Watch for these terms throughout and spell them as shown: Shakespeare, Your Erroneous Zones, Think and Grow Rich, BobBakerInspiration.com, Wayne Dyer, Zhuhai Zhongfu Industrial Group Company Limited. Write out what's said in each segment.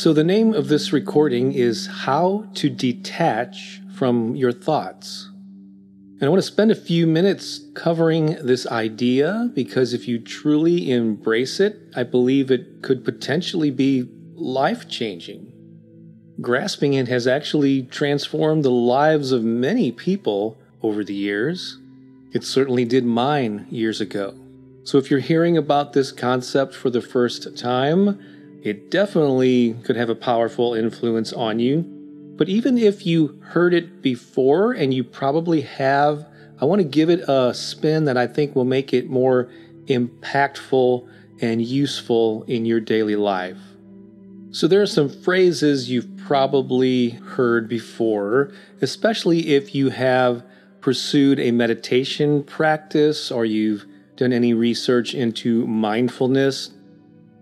So the name of this recording is How to Detach from Your Thoughts. And I want to spend a few minutes covering this idea because if you truly embrace it, I believe it could potentially be life-changing. Grasping it has actually transformed the lives of many people over the years. It certainly did mine years ago. So if you're hearing about this concept for the first time, it definitely could have a powerful influence on you. But even if you heard it before, and you probably have, I want to give it a spin that I think will make it more impactful and useful in your daily life. So there are some phrases you've probably heard before, especially if you have pursued a meditation practice or you've done any research into mindfulness.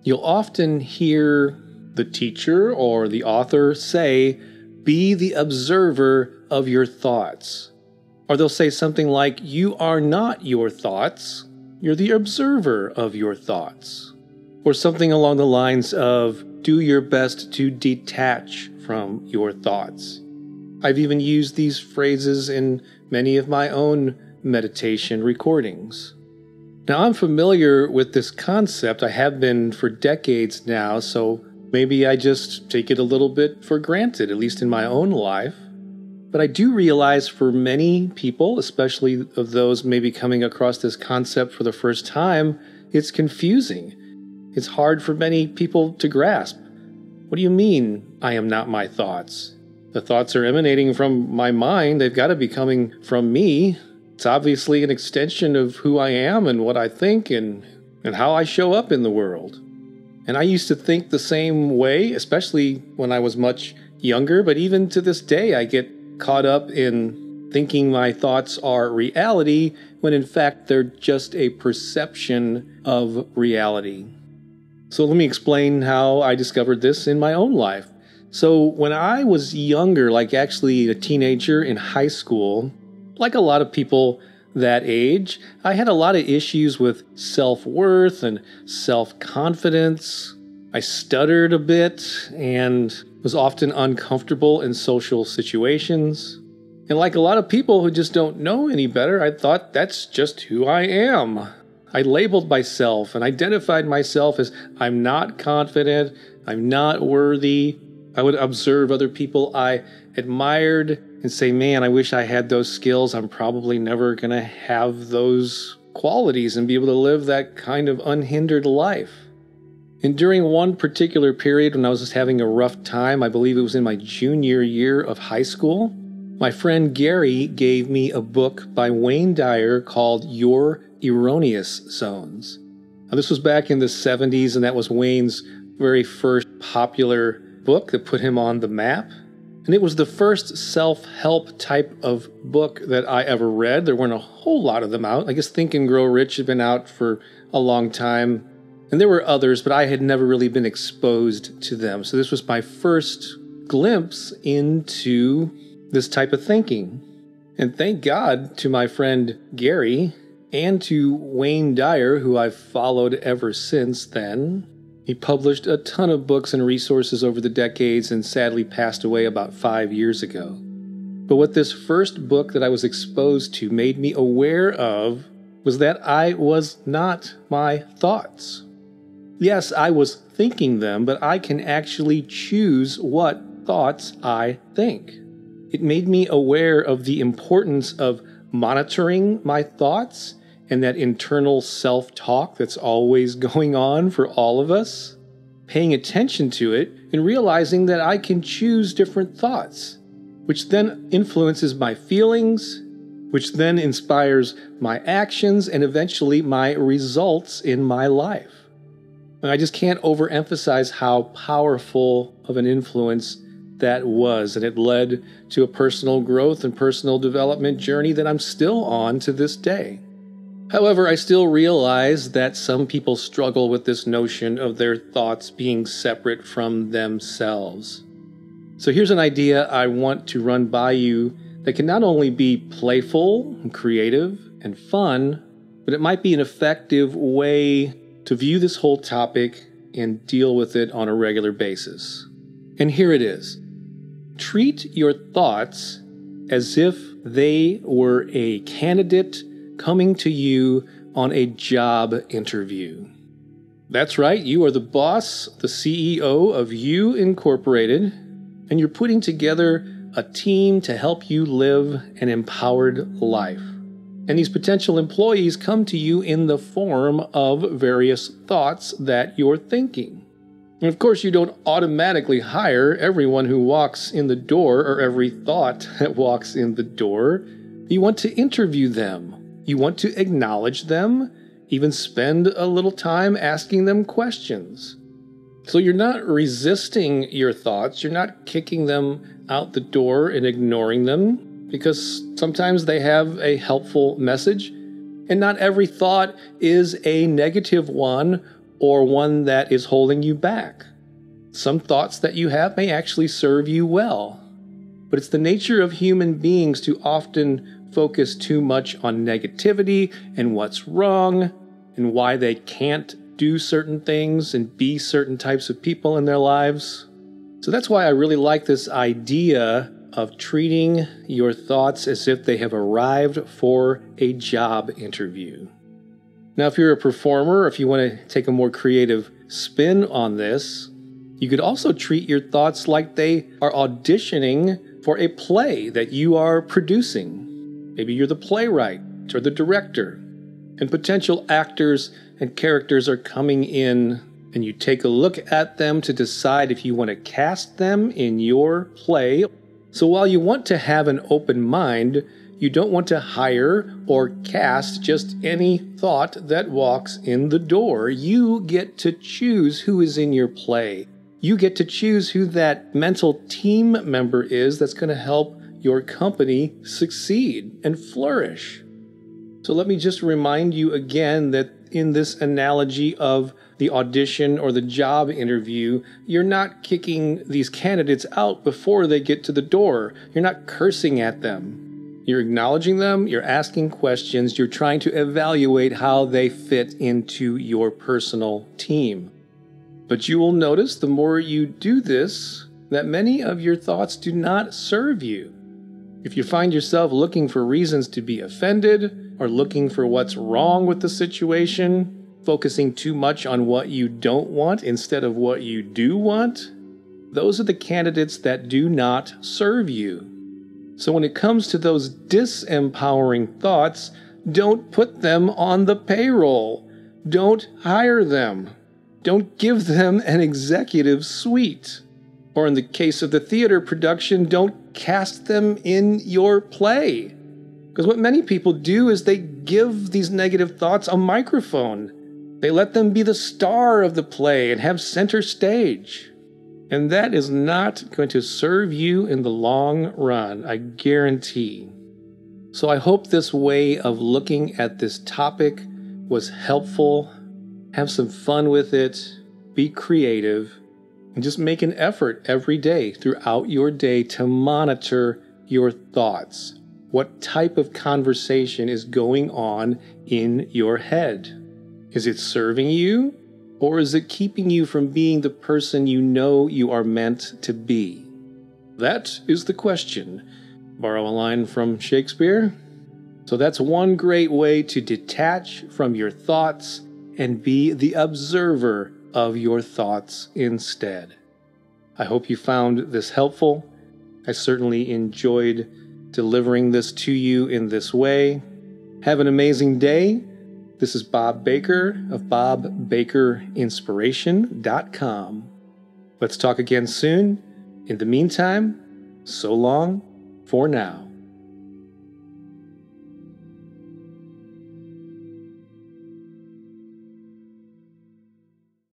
You'll often hear the teacher or the author say, "Be the observer of your thoughts." Or they'll say something like, "You are not your thoughts, you're the observer of your thoughts." Or something along the lines of, "Do your best to detach from your thoughts." I've even used these phrases in many of my own meditation recordings. Now, I'm familiar with this concept. I have been for decades now, so maybe I just take it a little bit for granted, at least in my own life. But I do realize for many people, especially of those maybe coming across this concept for the first time, it's confusing. It's hard for many people to grasp. What do you mean, I am not my thoughts? The thoughts are emanating from my mind. They've got to be coming from me. It's obviously an extension of who I am and what I think and how I show up in the world. And I used to think the same way, especially when I was much younger. But even to this day, I get caught up in thinking my thoughts are reality, when in fact, they're just a perception of reality. So let me explain how I discovered this in my own life. So when I was younger, like actually a teenager in high school, like a lot of people that age, I had a lot of issues with self-worth and self-confidence. I stuttered a bit and was often uncomfortable in social situations. And like a lot of people who just don't know any better, I thought that's just who I am. I labeled myself and identified myself as I'm not confident, I'm not worthy. I would observe other people I admired and say, man, I wish I had those skills. I'm probably never going to have those qualities and be able to live that kind of unhindered life. And during one particular period when I was just having a rough time, I believe it was in my junior year of high school, my friend Gary gave me a book by Wayne Dyer called Your Erroneous Zones. Now, this was back in the 70s, and that was Wayne's very first popular book that put him on the map. And it was the first self-help type of book that I ever read. There weren't a whole lot of them out. I guess Think and Grow Rich had been out for a long time. And there were others, but I had never really been exposed to them. So this was my first glimpse into this type of thinking. And thank God to my friend Gary and to Wayne Dyer, who I've followed ever since then. He published a ton of books and resources over the decades and sadly passed away about 5 years ago. But what this first book that I was exposed to made me aware of was that I was not my thoughts. Yes, I was thinking them, but I can actually choose what thoughts I think. It made me aware of the importance of monitoring my thoughts and that internal self-talk that's always going on for all of us, paying attention to it and realizing that I can choose different thoughts, which then influences my feelings, which then inspires my actions and eventually my results in my life. And I just can't overemphasize how powerful of an influence that was, and it led to a personal growth and personal development journey that I'm still on to this day. However, I still realize that some people struggle with this notion of their thoughts being separate from themselves. So here's an idea I want to run by you that can not only be playful and creative and fun, but it might be an effective way to view this whole topic and deal with it on a regular basis. And here it is. Treat your thoughts as if they were a candidate coming to you on a job interview. That's right, you are the boss, the CEO of You Incorporated, and you're putting together a team to help you live an empowered life. And these potential employees come to you in the form of various thoughts that you're thinking. And of course, you don't automatically hire everyone who walks in the door or every thought that walks in the door. You want to interview them. You want to acknowledge them, even spend a little time asking them questions. So you're not resisting your thoughts. You're not kicking them out the door and ignoring them, because sometimes they have a helpful message. And not every thought is a negative one or one that is holding you back. Some thoughts that you have may actually serve you well. But it's the nature of human beings to often focus too much on negativity and what's wrong and why they can't do certain things and be certain types of people in their lives. So that's why I really like this idea of treating your thoughts as if they have arrived for a job interview. Now, if you're a performer, if you want to take a more creative spin on this, you could also treat your thoughts like they are auditioning for a play that you are producing. Maybe you're the playwright or the director, and potential actors and characters are coming in, and you take a look at them to decide if you want to cast them in your play. So while you want to have an open mind, you don't want to hire or cast just any thought that walks in the door. You get to choose who is in your play. You get to choose who that mental team member is that's going to help your company succeed and flourish. So let me just remind you again that in this analogy of the audition or the job interview, you're not kicking these candidates out before they get to the door. You're not cursing at them. You're acknowledging them, you're asking questions, you're trying to evaluate how they fit into your personal team. But you will notice the more you do this, that many of your thoughts do not serve you. If you find yourself looking for reasons to be offended or looking for what's wrong with the situation, focusing too much on what you don't want instead of what you do want, those are the candidates that do not serve you. So when it comes to those disempowering thoughts, don't put them on the payroll. Don't hire them. Don't give them an executive suite. Or in the case of the theater production, don't cast them in your play. Because what many people do is they give these negative thoughts a microphone. They let them be the star of the play and have center stage. And that is not going to serve you in the long run, I guarantee. So I hope this way of looking at this topic was helpful. Have some fun with it. Be creative. And just make an effort every day throughout your day to monitor your thoughts. What type of conversation is going on in your head? Is it serving you? Or is it keeping you from being the person you know you are meant to be? That is the question. Borrow a line from Shakespeare. So that's one great way to detach from your thoughts and be the observer of your thoughts instead. I hope you found this helpful. I certainly enjoyed delivering this to you in this way. Have an amazing day. This is Bob Baker of BobBakerInspiration.com. Let's talk again soon. In the meantime, so long for now.